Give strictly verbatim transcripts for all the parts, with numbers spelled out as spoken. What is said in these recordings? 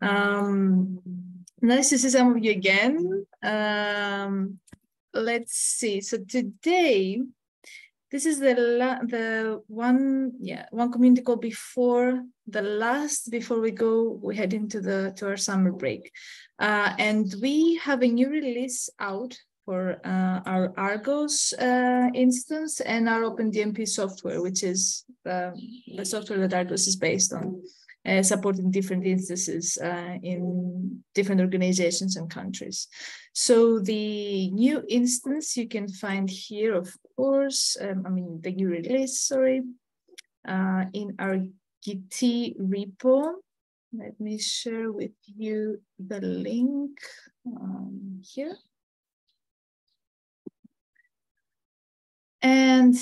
Um, nice to see some of you again. Um, let's see. So today, this is the la the one yeah one community call before the last before we go we head into the to our summer break, uh, and we have a new release out for uh, our Argos uh, instance and our OpenDMP software, which is uh, the software that Argos is based on, uh, supporting different instances uh, in different organizations and countries. So the new instance you can find here, of course, um, I mean the new release, sorry, uh, in our Git repo. Let me share with you the link um, here. And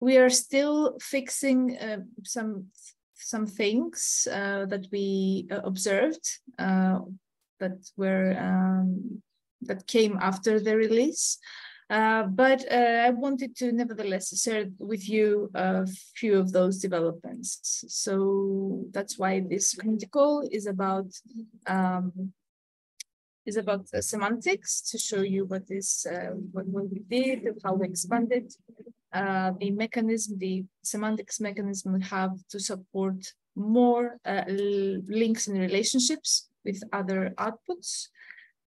we are still fixing uh, some some things uh, that we uh, observed uh, that were um, that came after the release. Uh, but uh, I wanted to nevertheless share with you a few of those developments. So that's why this community call is about um, is about uh, semantics, to show you what is uh, what, what we did, how we expanded uh, the mechanism, the semantics mechanism we have to support more uh, links and relationships with other outputs.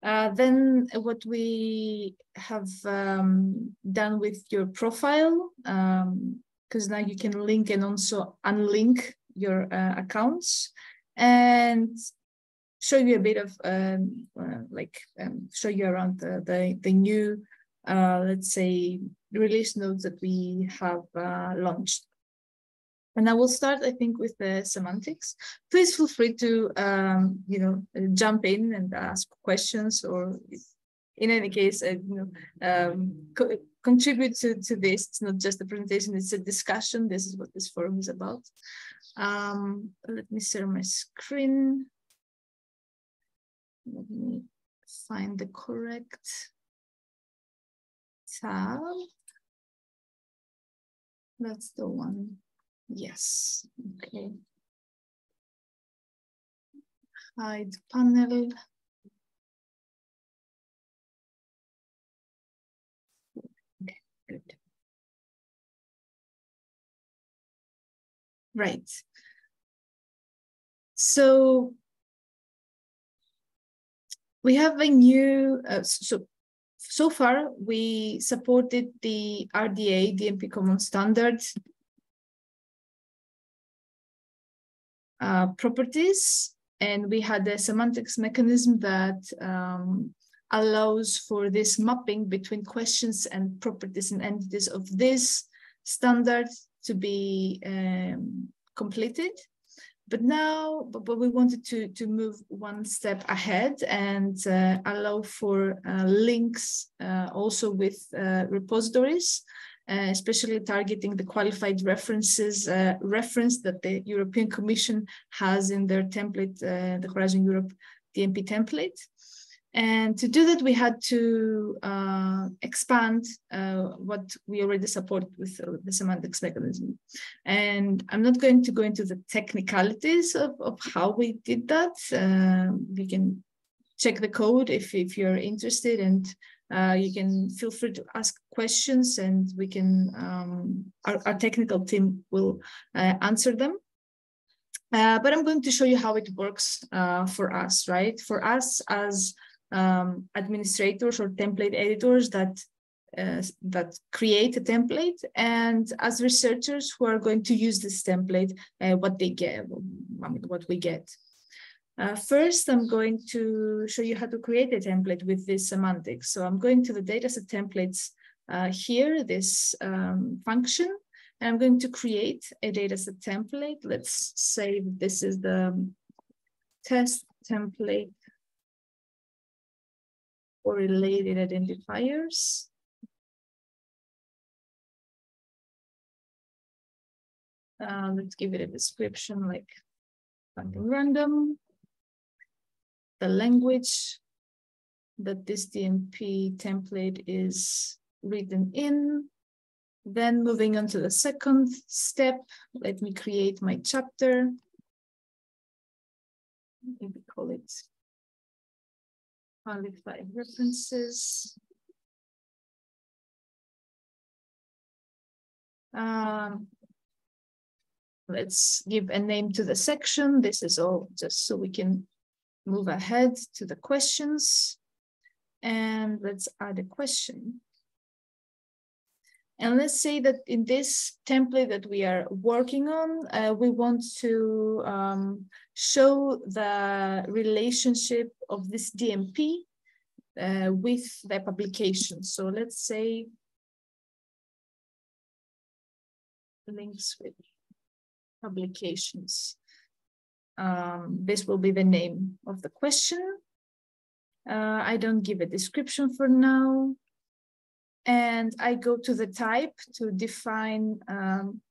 Uh, then what we have um, done with your profile, because um, now you can link and also unlink your uh, accounts, and show you a bit of um, uh, like um, show you around the the, the new uh, let's say release nodes that we have uh, launched. And I will start, I think, with the semantics. Please feel free to um, you know jump in and ask questions, or in any case, uh, you know, um, co contribute to, to this. It's not just a presentation; it's a discussion. This is what this forum is about. Um, let me share my screen. Let me find the correct tab. That's the one. Yes. Okay. Hide panel. Okay, good. Right. So we have a new, uh, so, so far we supported the R D A D M P common standard uh, properties, and we had a semantics mechanism that um, allows for this mapping between questions and properties and entities of this standard to be um, completed. But now, but, but we wanted to, to move one step ahead and uh, allow for uh, links uh, also with uh, repositories, uh, especially targeting the qualified references, uh, reference that the European Commission has in their template, uh, the Horizon Europe D M P template. And to do that, we had to uh, expand uh, what we already support with uh, the semantics mechanism. And I'm not going to go into the technicalities of, of how we did that. Uh, you can check the code if, if you're interested, and uh, you can feel free to ask questions, and we can, um, our, our technical team will uh, answer them. Uh, but I'm going to show you how it works uh, for us, right? For us as Um, administrators or template editors that uh, that create a template, and as researchers who are going to use this template, uh, what they get, what we get. Uh, first, I'm going to show you how to create a template with this semantics. So I'm going to the dataset templates uh, here, this um, function, and I'm going to create a dataset template. Let's say this is the test template or related identifiers. Uh, let's give it a description like something random, the language that this D M P template is written in. Then moving on to the second step, let me create my chapter. maybe call it qualified references. Um, let's give a name to the section. This is all just so we can move ahead to the questions. And let's add a question. And let's say that in this template that we are working on, uh, we want to um, show the relationship of this D M P uh, with the publication. So let's say links with publications. Um, this will be the name of the question. Uh, I don't give a description for now. And I go to the type to define um,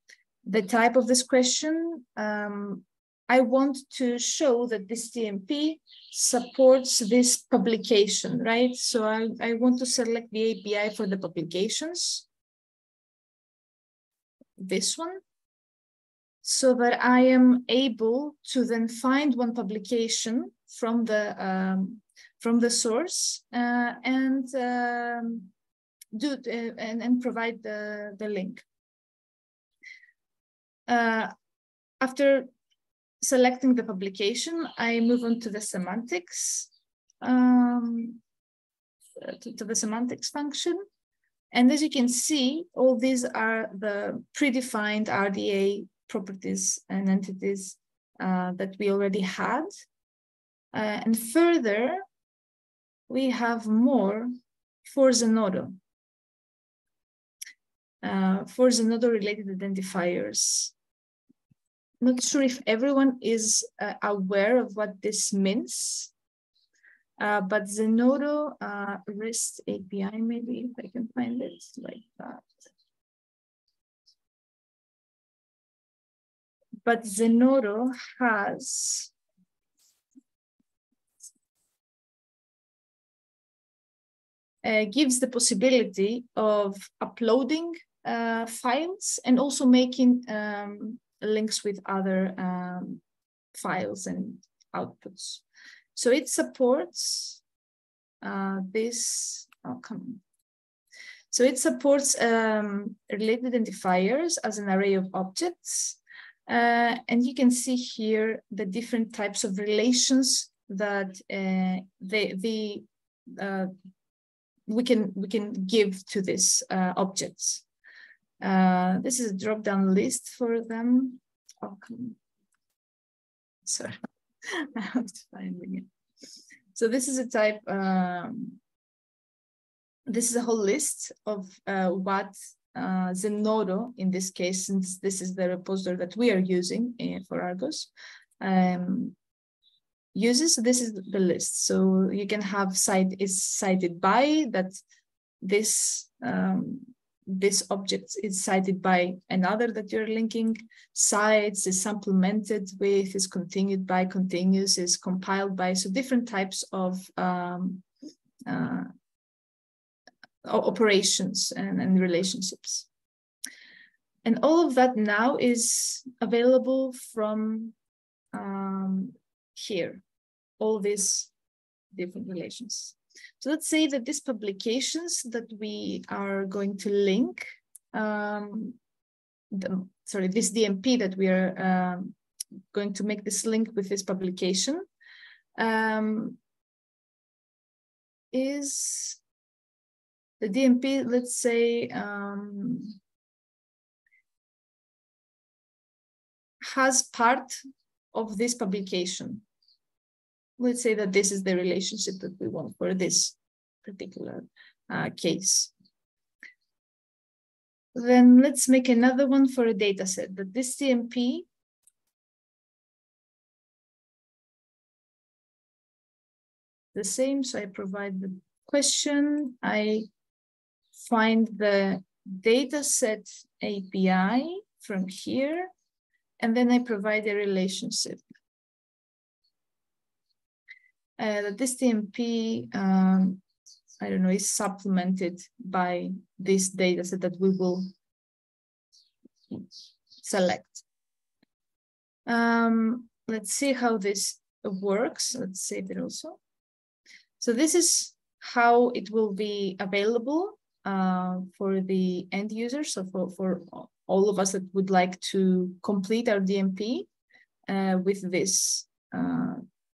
the type of this question. Um, I want to show that this D M P supports this publication, right? So I, I want to select the A P I for the publications, this one, so that I am able to then find one publication from the, um, from the source uh, and um, do uh, and, and provide the, the link. Uh, after selecting the publication, I move on to the semantics, um, to, to the semantics function. And as you can see, all these are the predefined R D A properties and entities uh, that we already had. Uh, and further, we have more for Zenodo. Uh, for Zenodo related identifiers. Not sure if everyone is uh, aware of what this means, uh, but Zenodo uh, REST A P I, maybe if I can find it like that. But Zenodo has Uh, gives the possibility of uploading uh, files and also making um, links with other um, files and outputs. So it supports uh, this, oh, come on. So it supports um, related identifiers as an array of objects. Uh, and you can see here the different types of relations that uh, the, the uh, we can we can give to these uh, objects. Uh, this is a drop-down list for them. Oh, come. Sorry, I have to find it. So this is a type. Um, this is a whole list of uh, what uh, Zenodo, in this case, since this is the repository that we are using uh, for Argos, Um, uses. This is the list, so you can have cite is cited by, that this um, this object is cited by another that you're linking, cites is supplemented with, is continued by, continues, is compiled by. So different types of um, uh, operations and, and relationships, and all of that now is available from um, here, all these different relations. So let's say that these publications that we are going to link, um, the, sorry, this D M P that we are um, going to make this link with this publication um, is the D M P, let's say, um, has part of this publication. Let's say that this is the relationship that we want for this particular uh, case. Then let's make another one for a data set, that this D M P the same. So I provide the question, I find the data set A P I from here, and then I provide a relationship. Uh, this D M P, um, I don't know, is supplemented by this data set that we will select. Um, let's see how this works. Let's save it also. So this is how it will be available uh, for the end user. So for, for all of us that would like to complete our D M P uh, with this uh,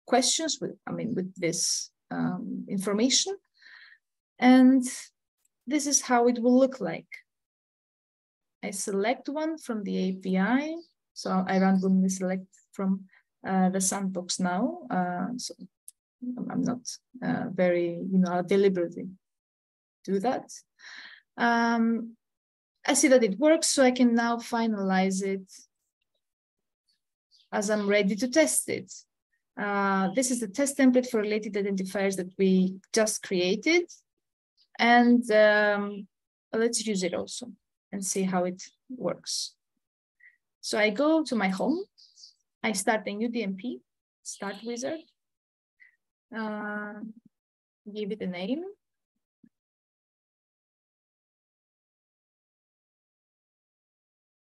questions, with, I mean, with this um, information. And this is how it will look like. I select one from the A P I. So I randomly select from uh, the sandbox now. Uh, so I'm not uh, very, you know, I'll deliberately do that. Um, I see that it works, so I can now finalize it as I'm ready to test it. Uh, this is the test template for related identifiers that we just created. And um, let's use it also and see how it works. So I go to my home, I start a new D M P, start wizard, uh, give it a name.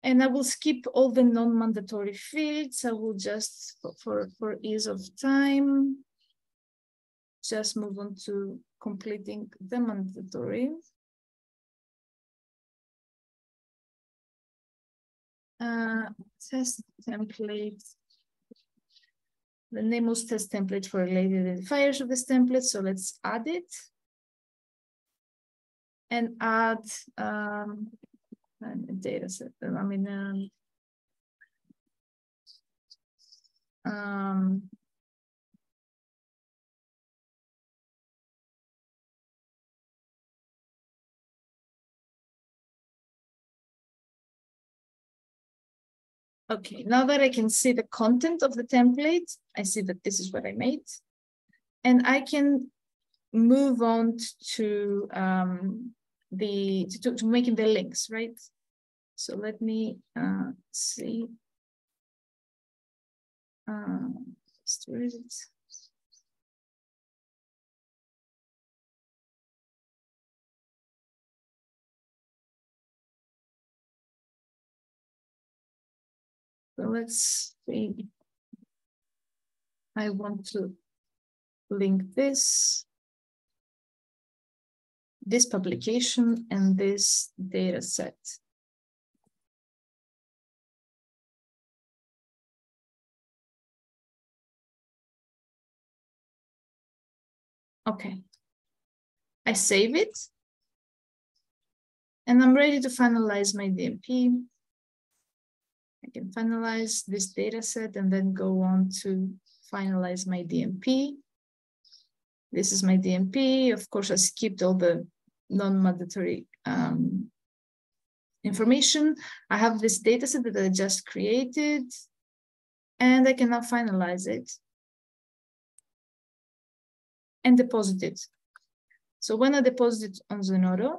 And I will skip all the non-mandatory fields. I will just, for, for ease of time, just move on to completing the mandatory. Uh, test template. The name was test template for related identifiers of this template. So let's add it and add um, a data set. I mean, um, um, okay, now that I can see the content of the template, I see that this is what I made. And I can move on to um, the to, to making the links, right? So let me uh, see. Uh, where is it? So let's see, I want to link this, this publication and this data set. Okay, I save it and I'm ready to finalize my D M P. I can finalize this data set and then go on to finalize my D M P. This is my D M P. Of course, I skipped all the non-mandatory um, information. I have this data set that I just created and I can now finalize it and deposit it. So when I deposit it on Zenodo,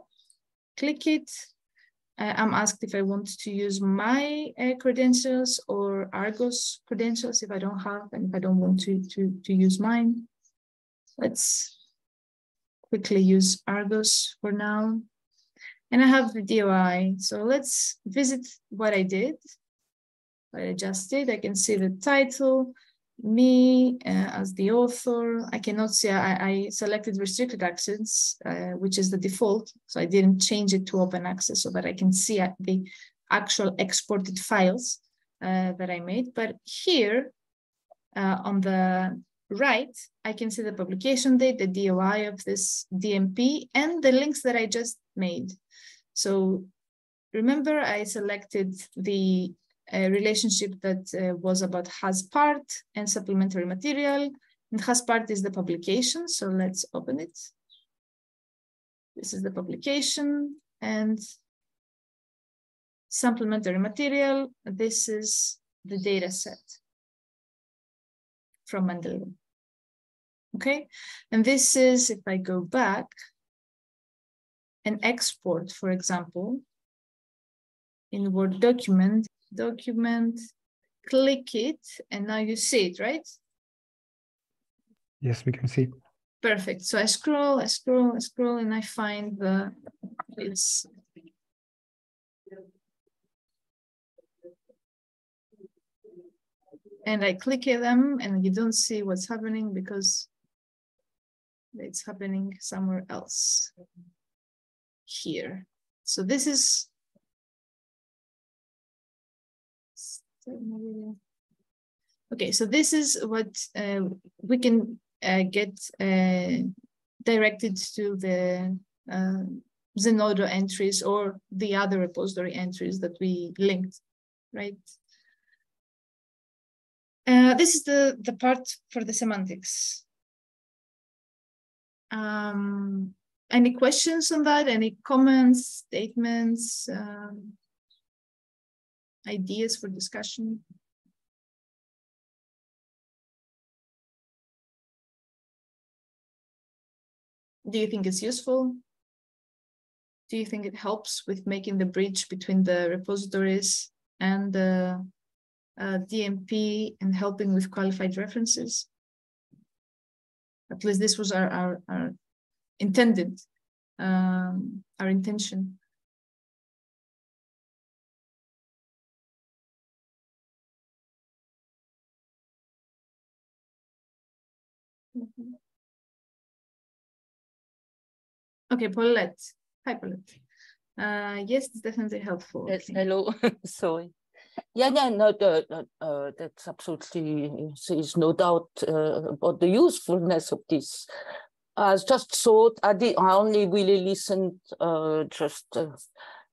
click it. I'm asked if I want to use my uh, credentials or Argos credentials if I don't have and if I don't want to, to, to use mine. Let's quickly use Argos for now. And I have the D O I. So let's visit what I did, what I just did. I can see the title, me uh, as the author. I cannot see, I, I selected restricted access, uh, which is the default. So I didn't change it to open access so that I can see the actual exported files uh, that I made. But here uh, on the right, I can see the publication date, the D O I of this D M P and the links that I just made. So remember I selected the a relationship that uh, was about has part and supplementary material, and has part is the publication. So let's open it. This is the publication and supplementary material. This is the data set from Mendeley. Okay, and this is, if I go back and export, for example, in Word document, document, click it, and now you see it, right? Yes, we can see. Perfect. So I scroll, I scroll, I scroll, and I find the it's and I click them and you don't see what's happening because it's happening somewhere else here. So this is okay. So this is what uh, we can uh, get uh, directed to the uh, Zenodo entries or the other repository entries that we linked, right? Uh, this is the, the part for the semantics. Um, any questions on that? Any comments, statements, um, ideas for discussion? Do you think it's useful? Do you think it helps with making the bridge between the repositories and the uh, D M P and helping with qualified references? At least this was our, our, our intended, um, our intention. Mm-hmm. Okay, Paulette. Hi, Paulette. Uh, yes, it's definitely helpful. Yes, okay. Hello. Sorry. Yeah, yeah, no, no, no uh, that's absolutely, there's no doubt uh, about the usefulness of this. I just thought, I, did, I only really listened uh, just uh,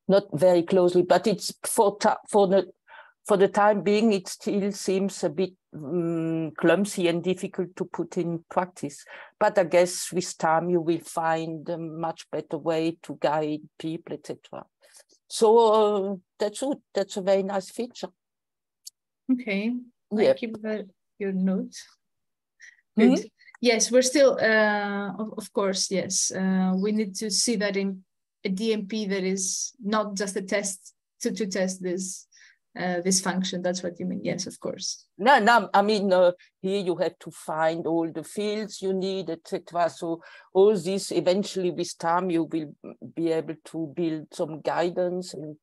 not very closely, but it's for, for, the, for the time being, it still seems a bit um, clumsy and difficult to put in practice. But I guess with time you will find a much better way to guide people, et cetera. So uh, that's it. That's a very nice feature. Okay. Yeah. Keep that your note. Good. Mm-hmm. Yes, we're still, uh, of, of course, yes. Uh, we need to see that in a D M P that is not just a test to, to test this uh, this function. That's what you mean. Yes, of course. No, no. I mean, uh, here you have to find all the fields you need, et cetera. So all this, eventually with time, you will be able to build some guidance and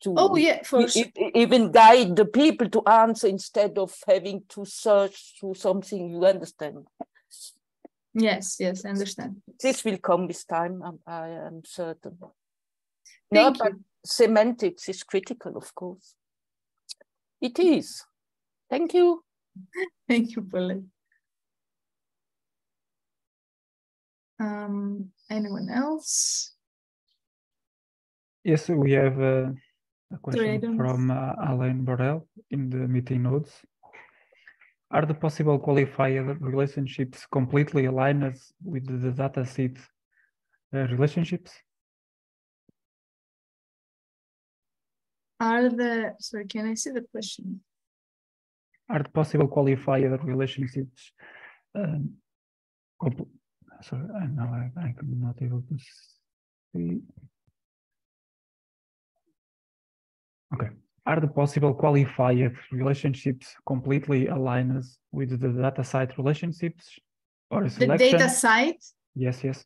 to oh, yeah, for e sure. even guide the people to answer instead of having to search through something you understand. Yes, yes, I understand. This will come with time, I am certain. No, but semantics is critical, of course. It is. Thank you. Thank you, Paulette. Um, anyone else? Yes, we have uh, a question from uh, Alain Borel in the meeting notes. Are the possible qualified relationships completely aligned with the DataCite uh, relationships? Are the, sorry, can I see the question? Are the possible qualifier relationships? Um, sorry, now I, I'm not able to see. Okay. Are the possible qualifier relationships completely aligned with the DataCite relationships or a selection? The DataCite? Yes, yes.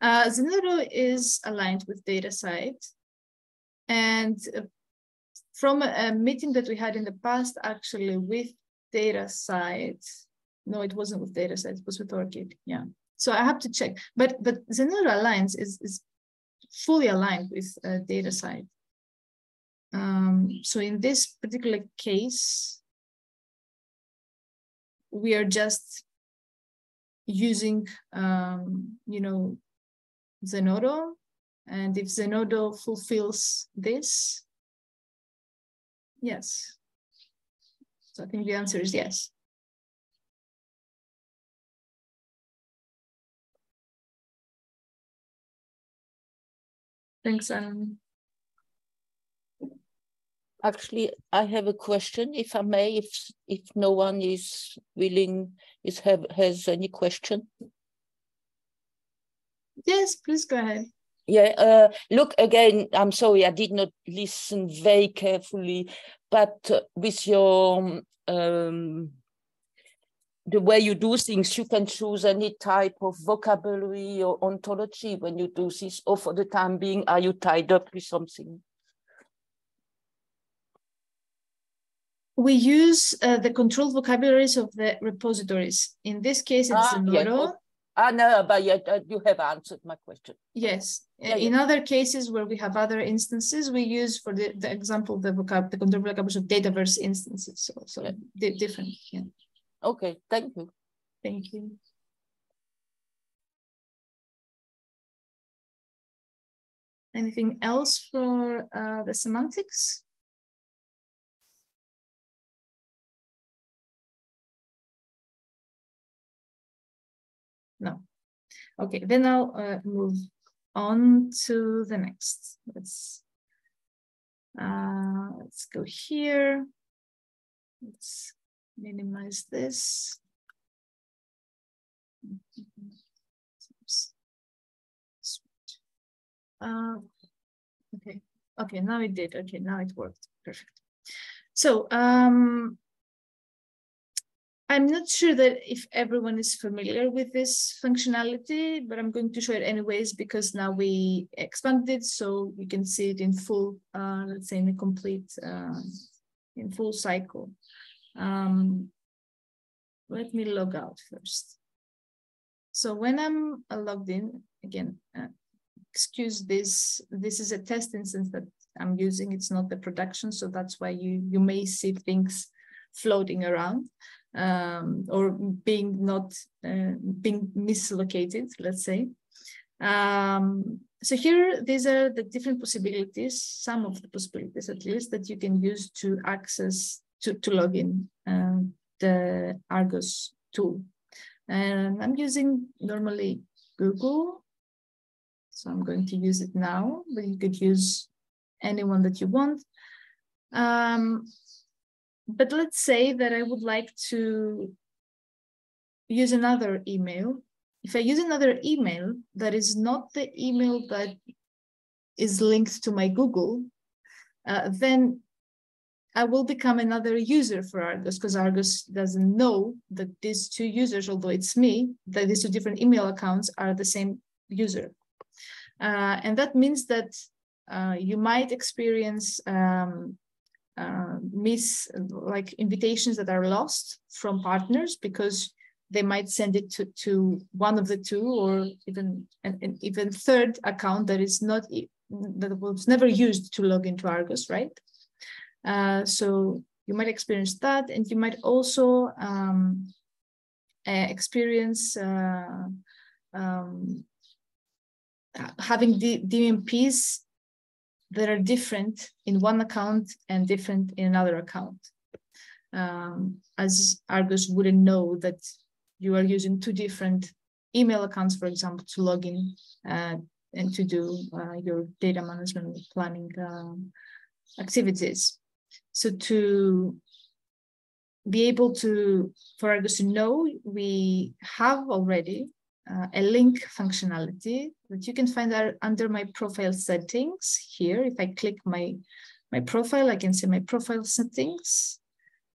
Uh, Zenodo is aligned with DataCite. And from a meeting that we had in the past, actually with DataCite, no, it wasn't with DataCite, it was with ORCID, yeah. So I have to check, but but Zenodo Alliance is, is fully aligned with uh, DataCite. Um, so in this particular case, we are just using, um, you know, Zenodo. And if Zenodo fulfills this, yes. So I think the answer is yes. Thanks, Alan. Actually, I have a question, if I may, if if no one is willing, is have has any question. Yes, please go ahead. Yeah, uh, look, again, I'm sorry, I did not listen very carefully, but uh, with your, um, the way you do things, you can choose any type of vocabulary or ontology when you do this, or for the time being, are you tied up with something? we use uh, the controlled vocabularies of the repositories. In this case, it's ah, Zenodo. Yes. Ah, no, but yet, uh, you have answered my question. Yes. Yeah, in yeah. other cases where we have other instances, we use, for the, the example, the, vocab, the controlled vocabularies of Dataverse instances. So, so yeah. di different. Yeah. Okay, thank you. Thank you. Anything else for uh, the semantics? No. Okay, then I'll uh, move on to the next. Let's uh, let's go here. Let's minimize this. Uh, okay. Okay. Now it did. Okay. Now it worked. Perfect. So um, I'm not sure that if everyone is familiar with this functionality, but I'm going to show it anyways, because now we expanded it so you can see it in full, uh, let's say in a complete, uh, in full cycle. Um, let me log out first. So when I'm logged in, again, uh, excuse this, this is a test instance that I'm using. It's not the production. So that's why you, you may see things floating around. Um, or being not uh, being mislocated, let's say. Um, so here, these are the different possibilities, some of the possibilities at least, that you can use to access, to, to log in uh, the Argos tool. And I'm using normally Google, so I'm going to use it now, but you could use anyone that you want. Um, But let's say that I would like to use another email. If I use another email that is not the email that is linked to my Google, uh, then I will become another user for Argos, because Argos doesn't know that these two users, although it's me, that these two different email accounts are the same user. Uh, and that means that uh, you might experience um, Uh, miss like invitations that are lost from partners because they might send it to, to one of the two, or even an, an even third account that is not, that was never used to log into Argos, right? Uh, so you might experience that, and you might also um, experience uh, um, having the D M Ps that are different in one account and different in another account, um, as Argos wouldn't know that you are using two different email accounts, for example, to log in uh, and to do uh, your data management planning um, activities. So to be able to, for Argos to know, we have already Uh, a link functionality that you can find out under my profile settings here. If I click my, my profile, I can see my profile settings.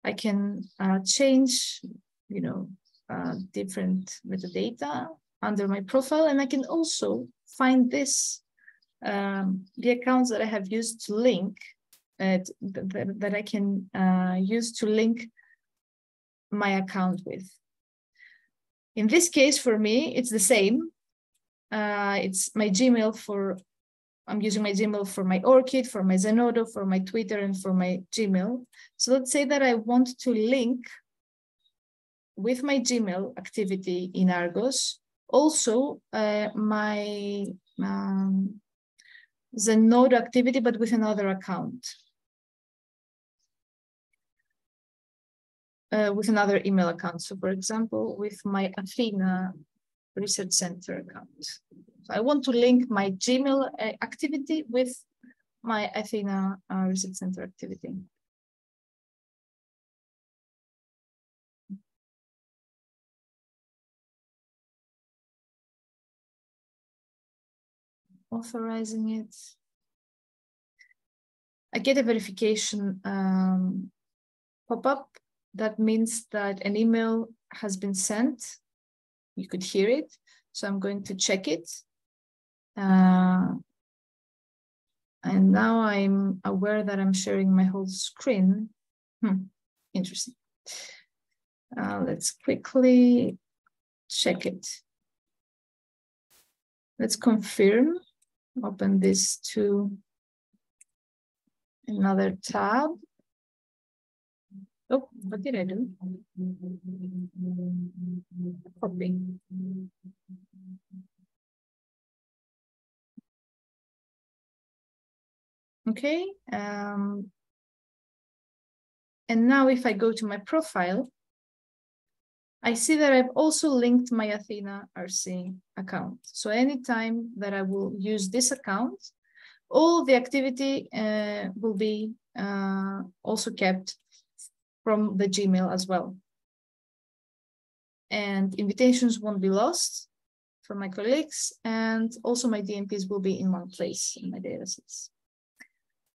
I can uh, change, you know, uh, different metadata under my profile. And I can also find this, um, the accounts that I have used to link, uh, that, that I can uh, use to link my account with. In this case, for me, it's the same. Uh, it's my Gmail for, I'm using my Gmail for my ORCID, for my Zenodo, for my Twitter, and for my Gmail. So let's say that I want to link with my Gmail activity in Argos, also uh, my um, Zenodo activity, but with another account, Uh, with another email account. So for example, with my Athena Research Center account. So I want to link my Gmail activity with my Athena uh, Research Center activity. Authorizing it. I get a verification um, pop-up. That means that an email has been sent. You could hear it. So I'm going to check it. Uh, and now I'm aware that I'm sharing my whole screen. Hmm. interesting. Uh, let's quickly check it. Let's confirm, open this to another tab. Oh, what did I do? Copy. Okay. Um, and now if I go to my profile, I see that I've also linked my Athena R C account. So anytime that I will use this account, all the activity uh, will be uh, also kept from the Gmail as well. And invitations won't be lost from my colleagues, and also my D M Ps will be in one place in my datasets.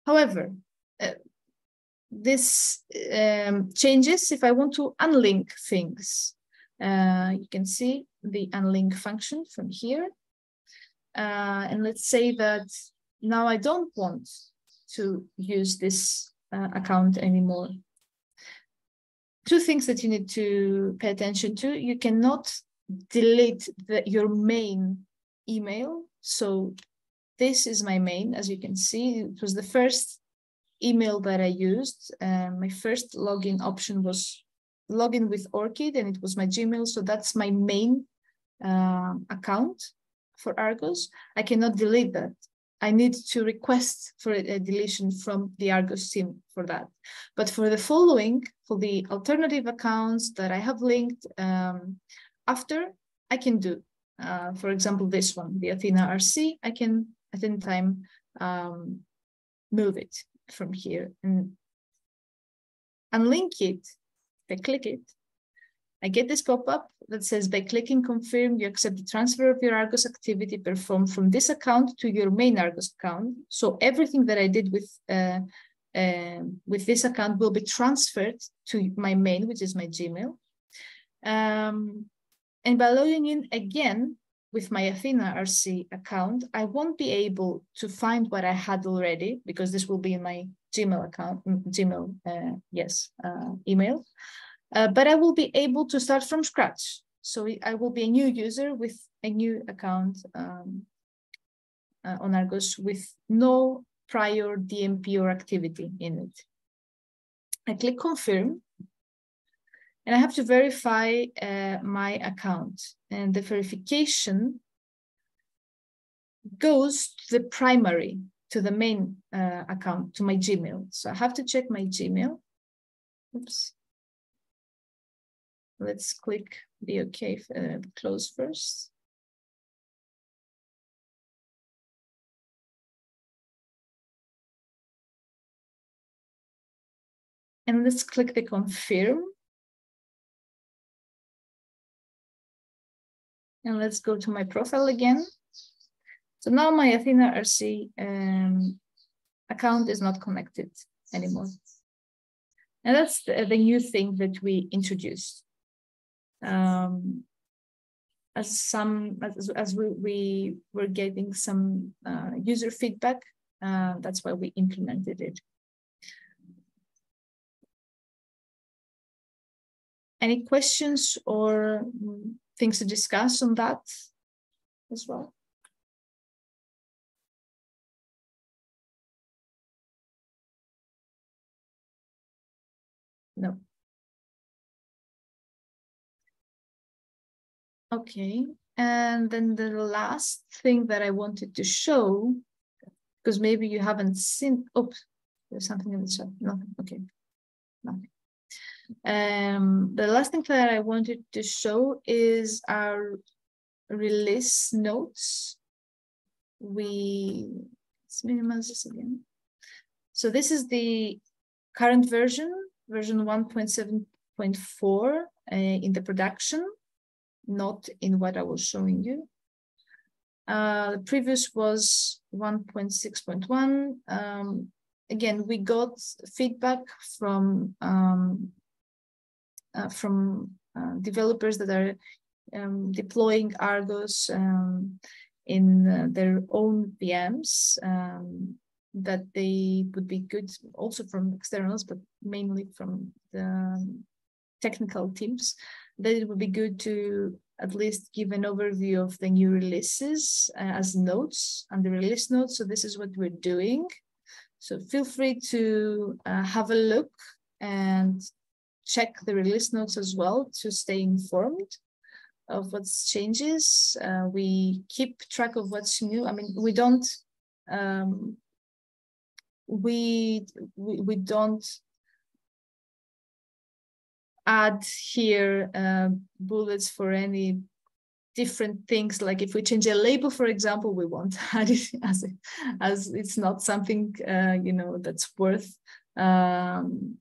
However, uh, this um, changes if I want to unlink things. Uh, you can see the unlink function from here. Uh, and let's say that now I don't want to use this uh, account anymore. Two things that you need to pay attention to. You cannot delete the, your main email. So this is my main, as you can see. It was the first email that I used. Uh, my first login option was login with ORCID, and it was my Gmail. So that's my main uh, account for Argos. I cannot delete that. I need to request for a deletion from the Argos team for that. But for the following, for the alternative accounts that I have linked um, after, I can do. Uh, for example, this one, the Athena R C, I can at any time um, move it from here and unlink it, I click it. I get this pop-up that says, by clicking confirm, you accept the transfer of your Argos activity performed from this account to your main Argos account. So everything that I did with, uh, uh, with this account will be transferred to my main, which is my Gmail. Um, and by logging in again with my Athena R C account, I won't be able to find what I had already, because this will be in my Gmail account, Gmail, uh, yes, uh, email. Uh, but I will be able to start from scratch. So I will be a new user with a new account um, uh, on Argos with no prior D M P or activity in it. I click confirm, and I have to verify uh, my account. And the verification goes to the primary, to the main uh, account, to my Gmail. So I have to check my Gmail. Oops. Let's click the OK, uh, close first. And let's click the confirm. And let's go to my profile again. So now my Athena R C um, account is not connected anymore. And that's the, the new thing that we introduced. Um, as some as, as we, we were getting some uh, user feedback, uh, that's why we implemented it. Any questions or things to discuss on that as well? No. Okay, and then the last thing that I wanted to show, because maybe you haven't seen, oops, there's something in the chat, nothing, okay, nothing. Um, the last thing that I wanted to show is our release notes. We, let's minimize this again. So this is the current version, version one point seven point four uh, in the production. Not in what I was showing you. Uh, the previous was one point six point one. Um, again, we got feedback from um, uh, from uh, developers that are um, deploying Argos um, in uh, their own V Ms. Um, that they would be good also from externals, but mainly from the technical teams, that it would be good to at least give an overview of the new releases uh, as notes and the release notes. So this is what we're doing. So feel free to uh, have a look and check the release notes as well to stay informed of what's changes. Uh, we keep track of what's new. I mean, we don't, um, we, we, we don't add here uh, bullets for any different things. Like if we change a label, for example, we won't add it as, it, as it's not something, uh, you know, that's worth um,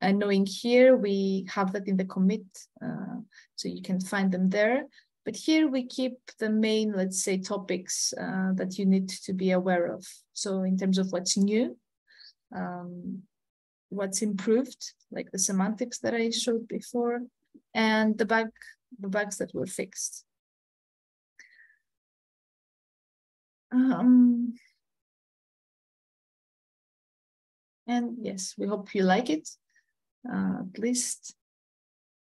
and knowing here. We have that in the commit, uh, so you can find them there. But here we keep the main, let's say, topics uh, that you need to be aware of. So in terms of what's new, um, what's improved, like the semantics that I showed before, and the bug, the bugs that were fixed. Um, and yes, we hope you like it. Uh, at least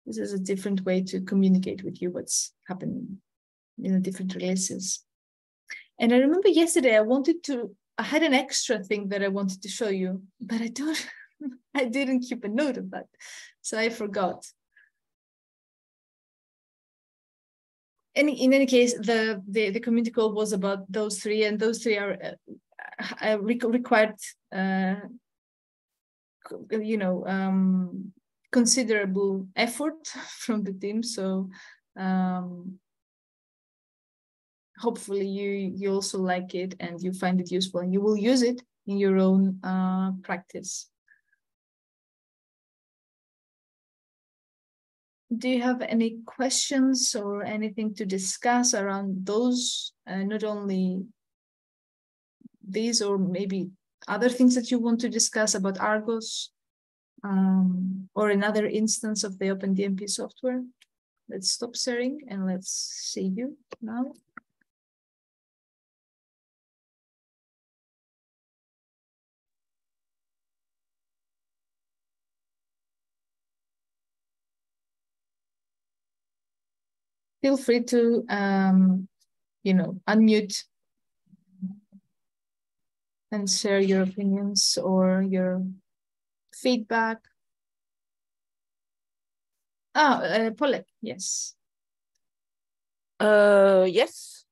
this is a different way to communicate with you what's happening in the different releases. And I remember yesterday I wanted to, I had an extra thing that I wanted to show you, but I don't, I didn't keep a note of that. So I forgot. And in any case, the, the, the community call was about those three, and those three are uh, required, uh, you know, um, considerable effort from the team. So um, hopefully you, you also like it and you find it useful and you will use it in your own uh, practice. Do you have any questions or anything to discuss around those, uh, not only these or maybe other things that you want to discuss about Argos um, or another instance of the OpenDMP software? Let's stop sharing and let's see you now. Feel free to, um, you know, unmute and share your opinions or your feedback. Ah, uh, Paulette, yes. Uh, yes.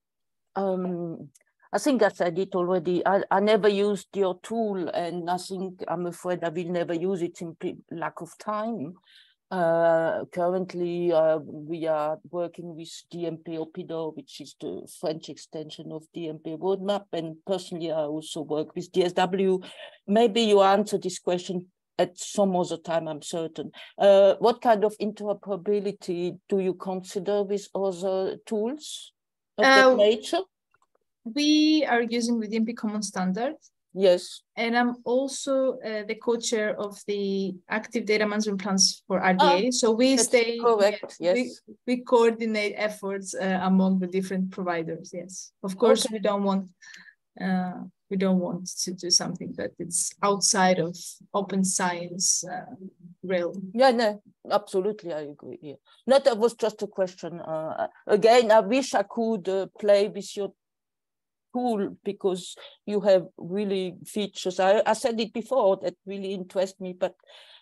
Um, I think as I did already, I, I never used your tool, and I think I'm afraid I will never use it simply lack of time. Uh, currently, uh, we are working with D M P Opido, which is the French extension of D M P Roadmap. And personally, I also work with D S W. Maybe you answer this question at some other time, I'm certain. Uh, what kind of interoperability do you consider with other tools of uh, that nature? We are using the D M P Common Standard. Yes. And I'm also uh, the co-chair of the active data management plans for R D A. Oh, so we stay, correct. Yes, yes. We, we coordinate efforts uh, among the different providers. Yes, of course, okay. we don't want uh, we don't want to do something that is outside of open science uh, realm. Yeah, no, absolutely, I agree. Yeah. No, that was just a question. Uh, again, I wish I could uh, play with your cool, because you have really features. I, I said it before that really interests me, but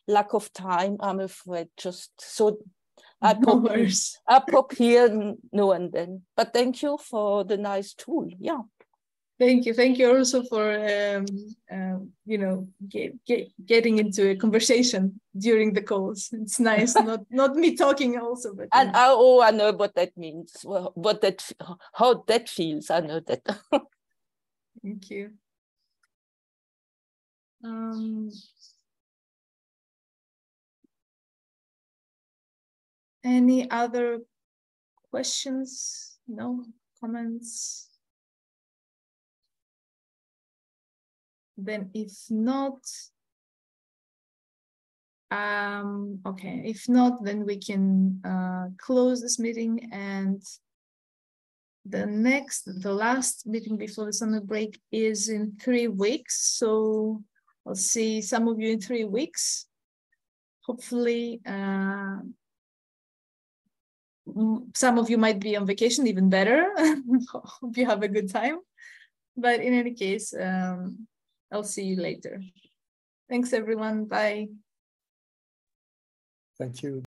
lack of time, I'm afraid. Just so I pop, no I pop here now and then. But thank you for the nice tool. Yeah. Thank you. Thank you also for um, um, you know get, get, getting into a conversation during the calls. It's nice, not not me talking also, but and I, oh, I know what that means. What that how that feels. I know that. Thank you. Um, any other questions? No comments. Then if not, um, okay, if not, then we can uh, close this meeting and The next, the last meeting before the summer break is in three weeks. So I'll see some of you in three weeks. Hopefully, uh, some of you might be on vacation, even better. Hope you have a good time. But in any case, um, I'll see you later. Thanks, everyone. Bye. Thank you.